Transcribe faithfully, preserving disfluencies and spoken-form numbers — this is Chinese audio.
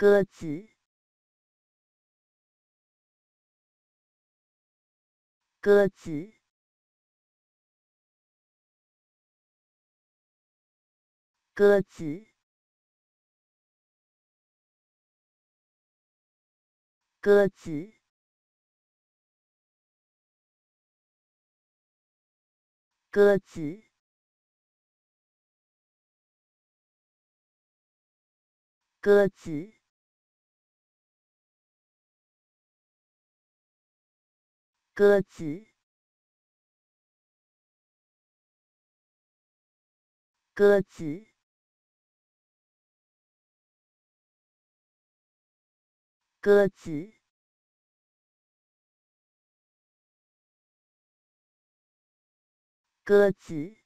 鸽子，鸽子，鸽子，鸽子，鸽子。 鸽子，鸽子，鸽子，鸽子，鸽子。